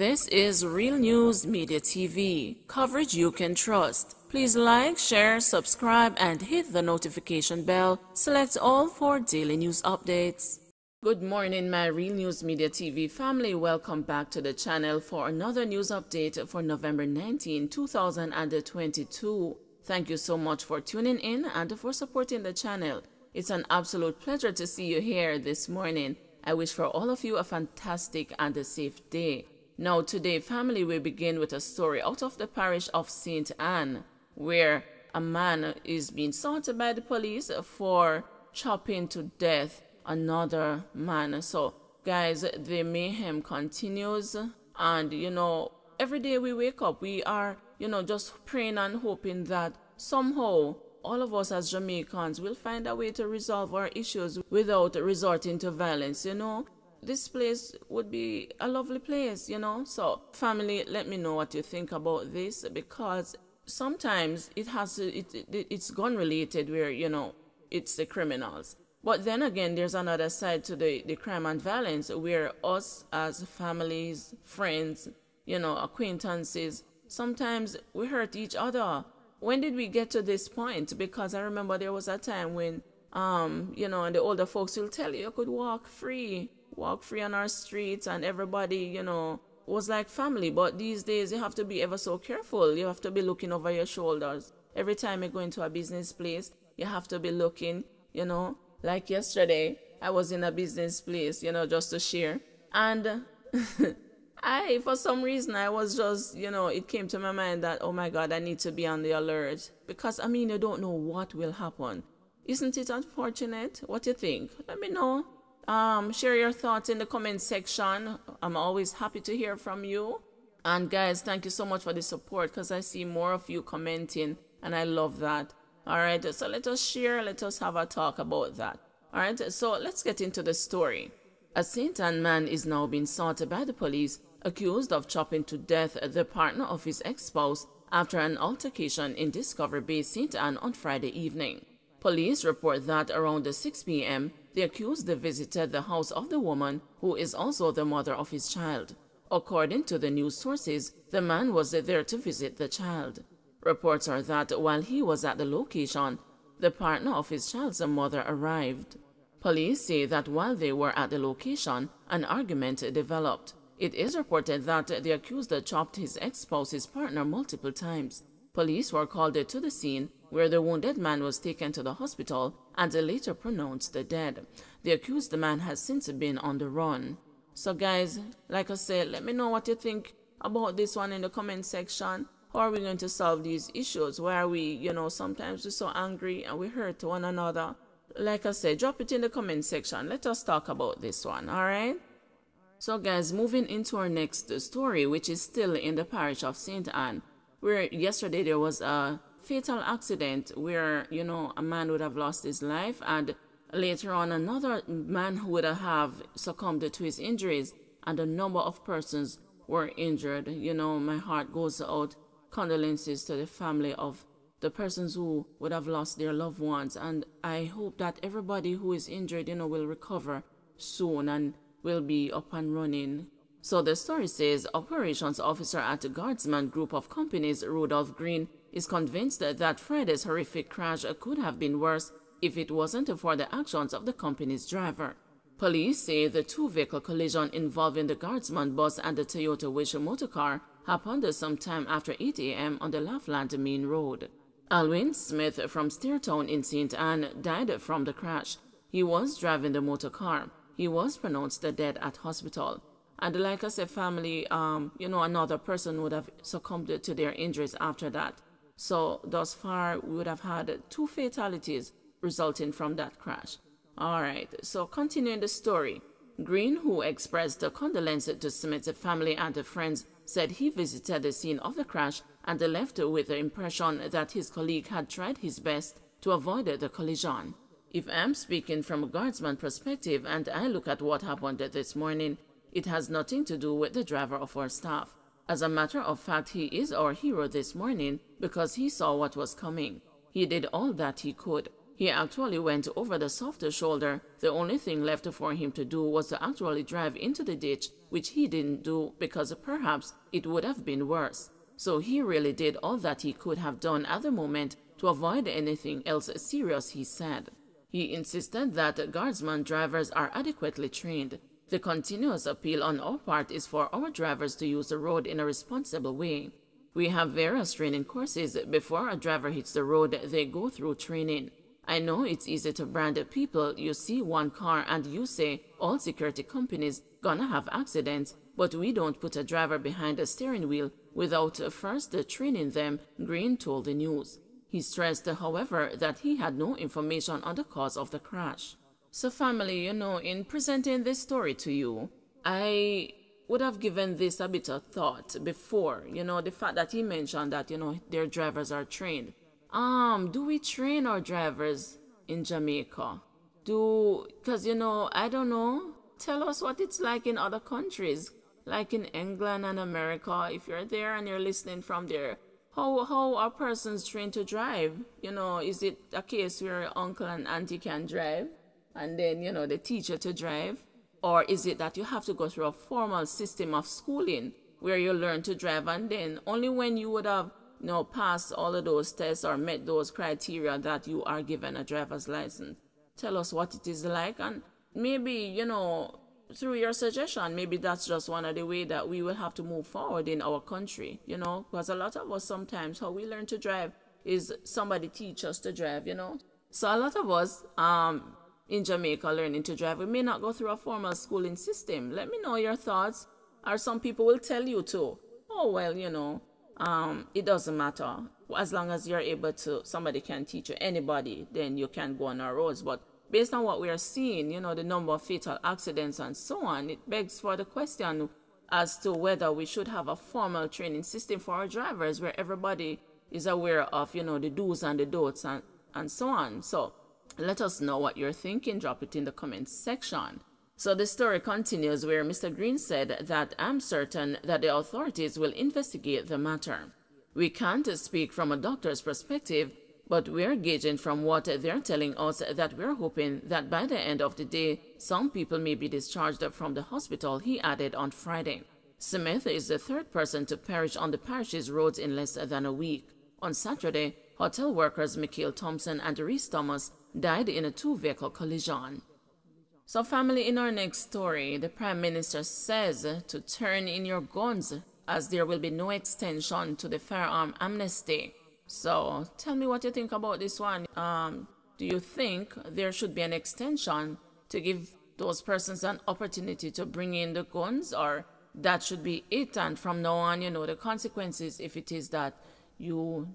This is Real News Media TV, coverage you can trust. Please like, share, subscribe, and hit the notification bell. Select all for daily news updates. Good morning, my Real News Media TV family. Welcome back to the channel for another news update for November 19, 2022. Thank you so much for tuning in and for supporting the channel. It's an absolute pleasure to see you here this morning. I wish for all of you a fantastic and a safe day. Now today, family, we begin with a story out of the parish of St. Anne, where a man is being sought by the police for chopping to death another man. So guys, the mayhem continues, and every day we wake up, we are just praying and hoping that somehow all of us as Jamaicans will find a way to resolve our issues without resorting to violence. This place would be a lovely place, so family, let me know what you think about this, because sometimes it's gun related, where it's the criminals. But then again, there's another side to the crime and violence, where us as families, friends, acquaintances, sometimes we hurt each other. When did we get to this point? Because I remember there was a time when, and the older folks will tell you, you could walk free on our streets, and everybody, was like family. But these days, you have to be ever so careful. You have to be looking over your shoulders. Every time you go into a business place, you have to be looking, like yesterday, I was in a business place, just to share. And for some reason, I was just, it came to my mind that, oh my God, I need to be on the alert. Because, you don't know what will happen. Isn't it unfortunate? What do you think? Let me know. Share your thoughts in the comment section. I'm always happy to hear from you. And guys, thank you so much for the support, because I see more of you commenting, and I love that. All right, so let us share. Let us have a talk about that. All right, so let's get into the story. A St. Anne man is now being sought by the police, accused of chopping to death the partner of his ex-spouse after an altercation in Discovery Bay, St. Anne, on Friday evening. Police report that around 6 p.m., the accused visited the house of the woman, who is also the mother of his child. According to the news sources, the man was there to visit the child. Reports are that while he was at the location, the partner of his child's mother arrived. Police say that while they were at the location, an argument developed. It is reported that the accused chopped his ex-spouse's partner multiple times. Police were called to the scene, where the wounded man was taken to the hospital and later pronounced dead. The accused man has since been on the run. So guys, like I said, let me know what you think about this one in the comment section. How are we going to solve these issues? Why are we, sometimes we're so angry and we hurt one another? Like I said, drop it in the comment section. Let us talk about this one, all right? So guys, moving into our next story, which is still in the parish of St. Anne, where yesterday there was a fatal accident where, a man would have lost his life, and later on another man would have succumbed to his injuries, and a number of persons were injured. My heart goes out. Condolences to the family of the persons who would have lost their loved ones. And I hope that everybody who is injured, will recover soon and will be up and running. So the story says, operations officer at the Guardsman group of companies, Rudolph Green, is convinced that Friday's horrific crash could have been worse if it wasn't for the actions of the company's driver. Police say the two-vehicle collision involving the Guardsman bus and the Toyota Wish motorcar happened sometime after 8 a.m. on the Laughland main road. Alwyn Smith from Steartown in St. Anne died from the crash. He was driving the motorcar. He was pronounced dead at hospital. And like I said, family, another person would have succumbed to their injuries after that. So thus far, we would have had two fatalities resulting from that crash. All right, so continuing the story. Green, who expressed condolences to Smith's family and friends, said he visited the scene of the crash and left with the impression that his colleague had tried his best to avoid the collision. If I'm speaking from a Guardsman perspective and I look at what happened this morning, it has nothing to do with the driver of our staff. As a matter of fact, he is our hero this morning because he saw what was coming. He did all that he could. He actually went over the softer shoulder. The only thing left for him to do was to actually drive into the ditch, which he didn't do because perhaps it would have been worse. So he really did all that he could have done at the moment to avoid anything else serious, he said. He insisted that Guardsman drivers are adequately trained. The continuous appeal on our part is for our drivers to use the road in a responsible way. We have various training courses. Before a driver hits the road, they go through training. I know it's easy to brand people. You see one car and you say all security companies gonna have accidents, but we don't put a driver behind a steering wheel without first training them, Green told the news. He stressed, however, that he had no information on the cause of the crash. So family, you know, in presenting this story to you, I would have given this a bit of thought before, you know, the fact that he mentioned that, you know, their drivers are trained. Do we train our drivers in Jamaica? Because, you know, I don't know, tell us what it's like in other countries, like in England and America, if you're there and you're listening from there. How are persons trained to drive? You know, is it a case where uncle and auntie can drive? And then, you know, the teacher to drive? Or is it that you have to go through a formal system of schooling where you learn to drive, and then only when you would have, you know, passed all of those tests or met those criteria that you are given a driver's license? Tell us what it is like, and maybe, you know, through your suggestion, maybe that's just one of the ways that we will have to move forward in our country, you know, because a lot of us sometimes, how we learn to drive is somebody teach us to drive, you know. So a lot of us, in Jamaica, learning to drive, we may not go through a formal schooling system. Let me know your thoughts. Or some people will tell you to, oh, well, you know, it doesn't matter. As long as you're able to, somebody can teach you, anybody, then you can go on our roads. But based on what we are seeing, you know, the number of fatal accidents and so on, it begs for the question as to whether we should have a formal training system for our drivers where everybody is aware of, you know, the do's and the don'ts and so on. So let us know what you're thinking. Drop it in the comments section. So the story continues where Mr. Green said that I'm certain that the authorities will investigate the matter. We can't speak from a doctor's perspective, but we're gauging from what they're telling us that we're hoping that by the end of the day, some people may be discharged from the hospital, he added on Friday. Smith is the third person to perish on the parish's roads in less than a week. On Saturday, hotel workers Mikhail Thompson and Reese Thomas died in a two-vehicle collision. So family, in our next story, the Prime Minister says to turn in your guns as there will be no extension to the firearm amnesty. So tell me what you think about this one. Do you think there should be an extension to give those persons an opportunity to bring in the guns, or that should be it, and from now on, you know, the consequences if it is that you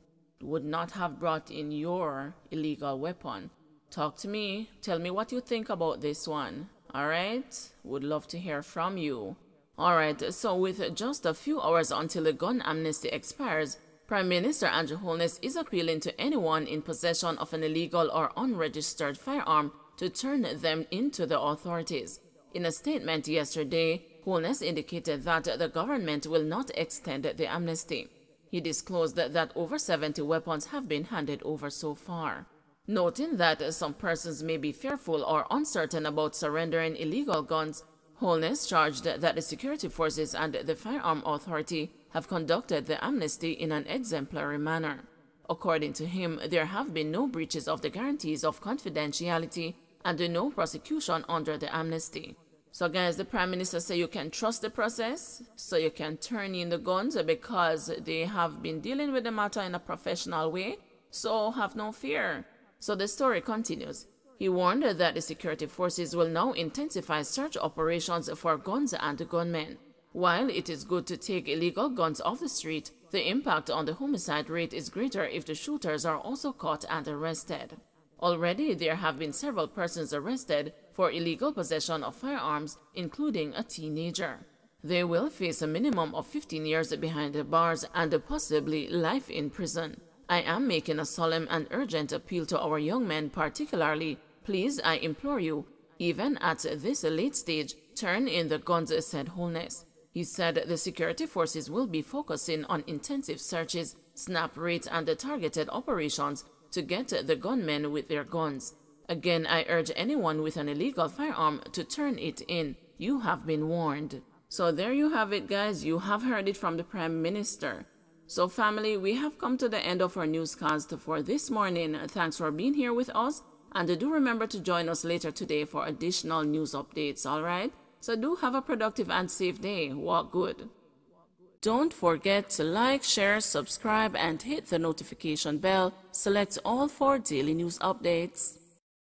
would not have brought in your illegal weapon? Talk to me. Tell me what you think about this one. All right? Would love to hear from you. All right. So with just a few hours until the gun amnesty expires, Prime Minister Andrew Holness is appealing to anyone in possession of an illegal or unregistered firearm to turn them in to the authorities. In a statement yesterday, Holness indicated that the government will not extend the amnesty. He disclosed that over 70 weapons have been handed over so far, noting that some persons may be fearful or uncertain about surrendering illegal guns. Holness charged that the security forces and the Firearm Authority have conducted the amnesty in an exemplary manner. According to him, there have been no breaches of the guarantees of confidentiality and no prosecution under the amnesty. So guys, the Prime Minister said you can trust the process, so you can turn in the guns because they have been dealing with the matter in a professional way, so have no fear. So the story continues. He warned that the security forces will now intensify search operations for guns and gunmen. While it is good to take illegal guns off the street, the impact on the homicide rate is greater if the shooters are also caught and arrested. Already, there have been several persons arrested for illegal possession of firearms, including a teenager. They will face a minimum of 15 years behind the bars and possibly life in prison. I am making a solemn and urgent appeal to our young men particularly. Please, I implore you, even at this late stage, turn in the guns, said Holness. He said the security forces will be focusing on intensive searches, snap rates, and targeted operations to get the gunmen with their guns. Again, I urge anyone with an illegal firearm to turn it in. You have been warned. So there you have it, guys. You have heard it from the Prime Minister. So family, we have come to the end of our newscast for this morning. Thanks for being here with us. And do remember to join us later today for additional news updates, alright? So do have a productive and safe day. Walk good. Don't forget to like, share, subscribe, and hit the notification bell. Select all for daily news updates.